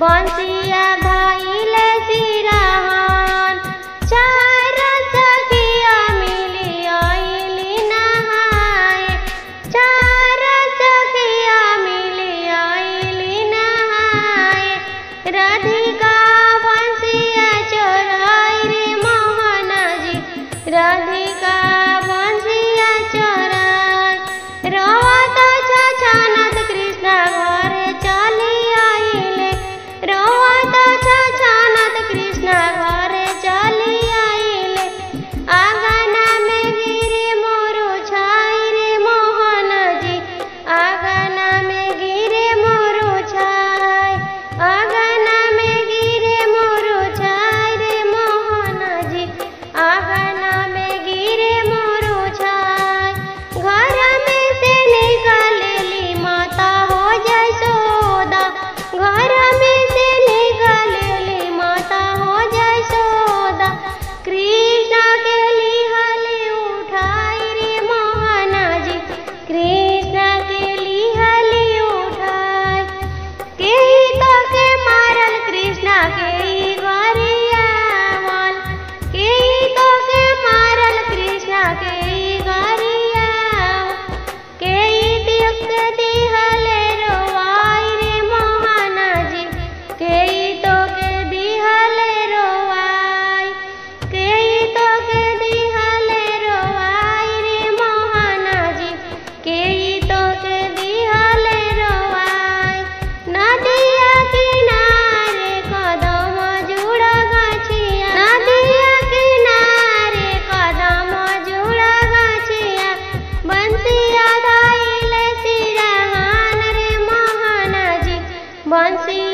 बंसिया भाईल सिराहान चार सखिया मिली आइली नहाए, चार सखिया मिली आइली नहाए। राधिका बंसिया चोराई रे मोहन जी, राधिका बंसिया चोराई। रवत छछानत कृष्ण घरे चली आइले, रवत छछानत कृष्ण घरे चली आइले। आंगना में गिरे मोरू छाई रे मोहन जी, आंगना में गिरे मोरू छाई, आंगना में गिरे मोरू छाई रे मोहन जी, आंगना में गिरे मोरू छाई। घर में से निकल ली माता हो जसोदा, घर में से निकल ली माता हो जसोदा। कृष्ण के लिए हली उठाई रे मोहन जी, कृष्ण के लिए हली उठाई। के ही तो के मारल कृष्ण के ही गरियावल, के ही तो के मारल कृष्ण के ही गरियावल। के ही तिलक दिहले रोवाई रे मोहन जी, के ही तो के दिहले रोवाई, के ही तो के दिहले रोवाई रे मोहन जी, के ही तो के दिहले रोवाई। नदिया किनारे कदम जुड़ गछिया, नदिया किनारे कदम जुड़ गछिया। बंसिया धाइले सिरहान रे मोहन जी, बंसिया